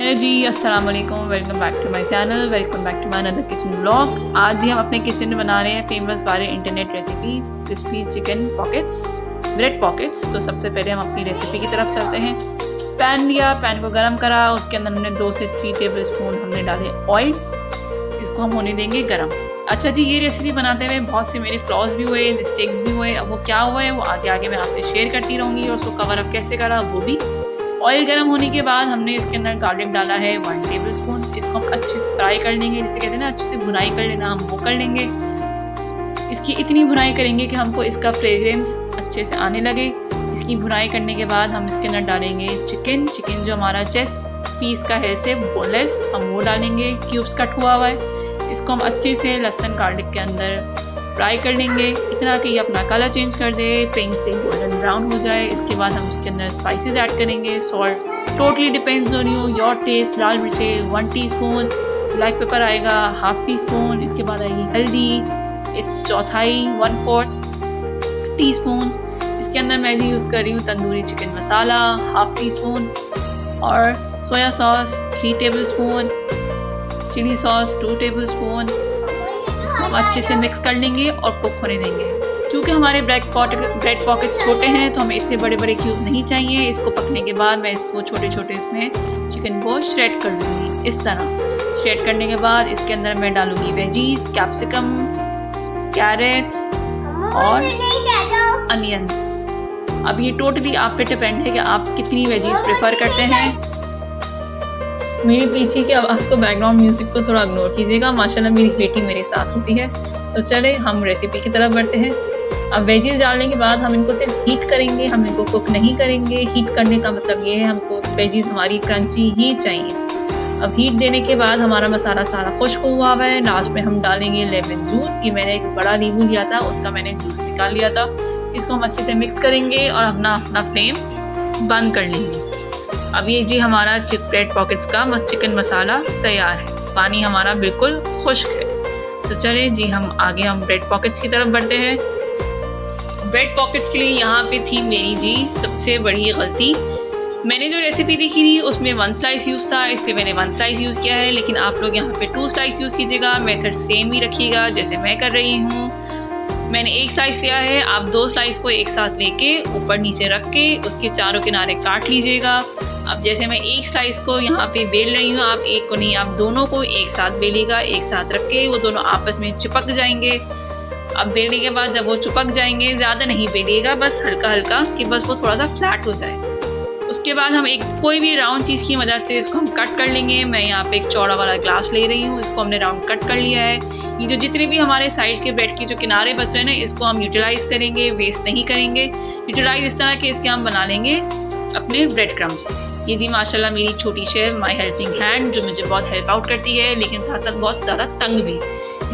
Hello जी, अस्सलाम वालेकुम। Welcome back to my channel, welcome back to my another kitchen blog. आज ही हम अपने किचन में बना रहे हैं फेमस वाले internet recipes crispy chicken pockets, bread pockets. तो सबसे पहले हम अपनी रेसिपी की तरफ चलते हैं। पैन लिया, पैन को गर्म करा, उसके अंदर हमने 2 से 3 टेबल स्पून हमने डाले ऑयल। इसको हम होने देंगे गर्म। अच्छा जी, ये रेसिपी बनाते हुए बहुत से मेरे फ्लॉज भी हुए, मिस्टेक्स भी हुए। अब वो क्या हुए वो आगे मैं आपसे शेयर करती रहूँगी और उसको कवर अप कैसे करा वो भी। ऑयल गर्म होने के बाद हमने इसके अंदर गार्लिक डाला है 1 टेबल स्पून। इसको हम अच्छे से फ्राई कर लेंगे, जिसे कहते हैं ना अच्छे से भुनाई कर लेना, हम वो कर लेंगे। इसकी इतनी भुनाई करेंगे कि हमको इसका फ्रेग्रेंस अच्छे से आने लगे। इसकी भुनाई करने के बाद हम इसके अंदर डालेंगे चिकन जो हमारा चेस्ट पीस का है, सिर्फ बोनलेस, हम वो डालेंगे। क्यूब्स कट हुआ हुआ है, इसको हम अच्छे से लहसुन गार्लिक के अंदर फ्राई कर लेंगे, इतना कि ये अपना कलर चेंज कर दे, पिंक से गोल्डन ब्राउन हो जाए। इसके बाद हम इसके अंदर स्पाइसेस ऐड करेंगे। Salt totally depends on you your taste. लाल मिर्चें 1 टीस्पून, ब्लैक पेपर आएगा हाफ टी स्पून। इसके बाद आएगी हल्दी, इट्स 1/4 टीस्पून। इसके अंदर मैं भी यूज़ कर रही हूँ tandoori chicken masala half teaspoon, और soya sauce 3 tablespoon, chilli sauce 2 tablespoon. हम अच्छे से मिक्स कर लेंगे और कुक होने देंगे। क्योंकि हमारे ब्रेड पॉकेट्स छोटे हैं तो हमें इतने बड़े बड़े क्यूब नहीं चाहिए। इसको पकने के बाद मैं इसको छोटे छोटे इसमें चिकन को श्रेड कर लूँगी। इस तरह श्रेड करने के बाद इसके अंदर मैं डालूँगी वेजीज, कैप्सिकम, कैरेट्स और अनियंस। अब ये टोटली आप पे डिपेंड है कि आप कितनी वेजीज प्रेफर करते हैं। मेरे पीछे की आवाज़ को, बैकग्राउंड म्यूज़िक को थोड़ा इग्नोर कीजिएगा। माशाल्लाह मेरी बेटी मेरे साथ होती है। तो चले हम रेसिपी की तरफ बढ़ते हैं। अब वेजेस डालने के बाद हम इनको सिर्फ हीट करेंगे, हम इनको कुक नहीं करेंगे। हीट करने का मतलब ये है हमको वेजेस हमारी क्रंची ही चाहिए। अब हीट देने के बाद हमारा मसाला सारा खुश्क हुआ हुआ है। लास्ट में हम डालेंगे लेमन जूस। कि मैंने एक बड़ा नींबू लिया था, उसका मैंने जूस निकाल लिया था। इसको हम अच्छे से मिक्स करेंगे और अपना फ्लेम बंद कर लेंगे। अब ये जी हमारा ब्रेड पॉकेट्स का चिकन मसाला तैयार है। पानी हमारा बिल्कुल खुश्क है। तो चले जी हम आगे ब्रेड पॉकेट्स की तरफ बढ़ते हैं। ब्रेड पॉकेट्स के लिए यहाँ पे थी मेरी जी सबसे बड़ी गलती। मैंने जो रेसिपी देखी थी उसमें 1 स्लाइस यूज़ था, इसलिए मैंने 1 स्लाइस यूज़ किया है। लेकिन आप लोग यहाँ पे 2 स्लाइस यूज़ कीजिएगा। मेथड सेम ही रखिएगा जैसे मैं कर रही हूँ। मैंने 1 स्लाइस लिया है, आप 2 स्लाइस को एक साथ लेके ऊपर नीचे रख के उसके चारों किनारे काट लीजिएगा। अब जैसे मैं 1 स्लाइस को यहाँ पे बेल रही हूँ, आप एक को नहीं, आप दोनों को एक साथ बेलिएगा। एक साथ रख के वो दोनों आपस में चिपक जाएंगे। अब बेलने के बाद जब वो चिपक जाएंगे, ज़्यादा नहीं बेलिएगा, बस हल्का हल्का कि बस वो थोड़ा सा फ्लैट हो जाए। उसके बाद हम एक कोई भी राउंड चीज़ की मदद से इसको हम कट कर लेंगे। मैं यहाँ पे एक चौड़ा वाला ग्लास ले रही हूँ, इसको हमने राउंड कट कर लिया है। ये जो जितने भी हमारे साइड के ब्रेड के जो किनारे बच रहे हैं ना, इसको हम यूटिलाइज़ करेंगे, वेस्ट नहीं करेंगे। यूटिलाइज़ इस तरह कि इसके हम बना लेंगे अपने ब्रेड क्रम्स। ये जी माशाल्लाह मेरी छोटी शेफ, माई हेल्पिंग हैंड, जो मुझे बहुत हेल्प आउट करती है लेकिन साथ साथ बहुत ज़्यादा तंग भी।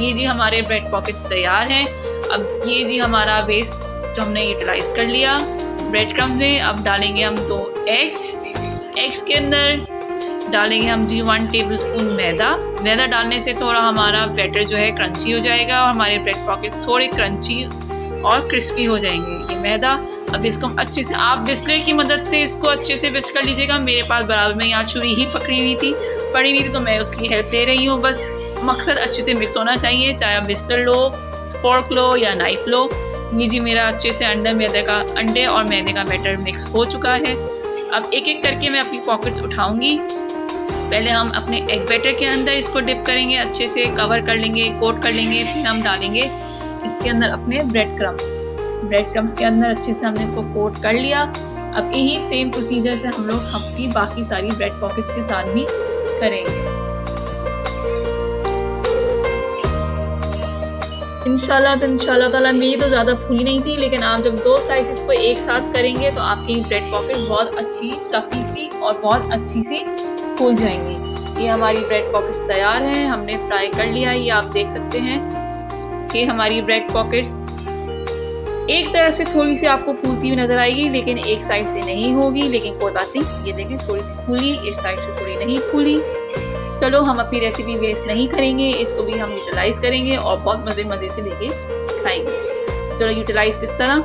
ये जी हमारे ब्रेड पॉकेट्स तैयार हैं। अब ये जी हमारा वेस्ट जो हमने यूटिलाइज़ कर लिया ब्रेड क्रम्स में। अब डालेंगे हम 2 एग्स के अंदर डालेंगे हम जी 1 टेबल स्पून मैदा। डालने से थोड़ा हमारा बैटर जो है क्रंची हो जाएगा और हमारे ब्रेड पॉकेट थोड़े क्रंची और क्रिस्पी हो जाएंगे ये मैदा। अब इसको हम अच्छे से, आप बिस्किट की मदद से इसको अच्छे से बिस्क कर लीजिएगा। मेरे पास बराबर में यहाँ छुरी ही पड़ी हुई थी तो मैं उसकी हेल्प ले रही हूँ। बस मकसद अच्छे से मिक्स होना चाहिए, चाहे आप बिस्किट लो, फोर्क लो या नाइफ लो। ये जी मेरा अच्छे से अंडे और मैदे का बैटर मिक्स हो चुका है। अब एक एक करके मैं अपनी पॉकेट्स उठाऊंगी। पहले हम अपने एग बैटर के अंदर इसको डिप करेंगे, अच्छे से कवर कर लेंगे, कोट कर लेंगे। फिर हम डालेंगे इसके अंदर अपने ब्रेड क्रम्स के अंदर अच्छे से हमने इसको कोट कर लिया। अब यही सेम प्रोसीजर से हम लोग अपनी बाकी सारी ब्रेड पॉकेट्स के साथ भी करेंगे। इंशाल्लाह ताला मेरी तो ज़्यादा फूली नहीं थी, लेकिन आप जब 2 स्लाइसेस को एक साथ करेंगे तो आपकी ब्रेड पॉकेट बहुत अच्छी फ्लफी सी और बहुत अच्छी सी फूल जाएंगी। ये हमारी ब्रेड पॉकेट्स तैयार हैं, हमने फ्राई कर लिया। ये आप देख सकते हैं कि हमारी ब्रेड पॉकेट्स एक तरफ से थोड़ी सी आपको फूलती हुई नज़र आएगी, लेकिन एक साइड से नहीं होगी, लेकिन कोई बात नहीं। ये देखें थोड़ी सी फूली, इस साइड से थोड़ी नहीं फूली। चलो हम अपनी रेसिपी वेस्ट नहीं करेंगे, इसको भी हम यूटिलाइज़ करेंगे और बहुत मज़े से लेके खाएंगे। तो चलो यूटिलाइज़ किस तरह,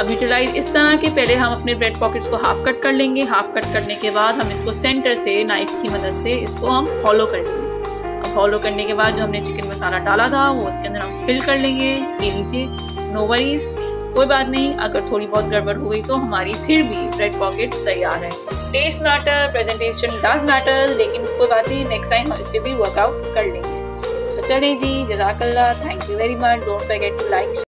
अब यूटिलाइज इस तरह के पहले हम अपने ब्रेड पॉकेट्स को हाफ कट कर लेंगे। हाफ कट करने के बाद हम इसको सेंटर से नाइफ की मदद से इसको हम हॉलो कर लेंगे। फॉलो करने के बाद जो हमने चिकन मसाला डाला था वो उसके अंदर हम फिल कर लेंगे। ले लीजिए, नो वरीज, कोई बात नहीं। अगर थोड़ी बहुत गड़बड़ हो गई तो हमारी फिर भी ब्रेड पॉकेट्स तैयार है। Taste matter, presentation does matter, लेकिन कोई बात नहीं, नेक्स्ट टाइम हम इस पर भी वर्कआउट कर लेंगे। तो चलें जी, जज़ाकल्लाह, thank you very much. Don't forget to like.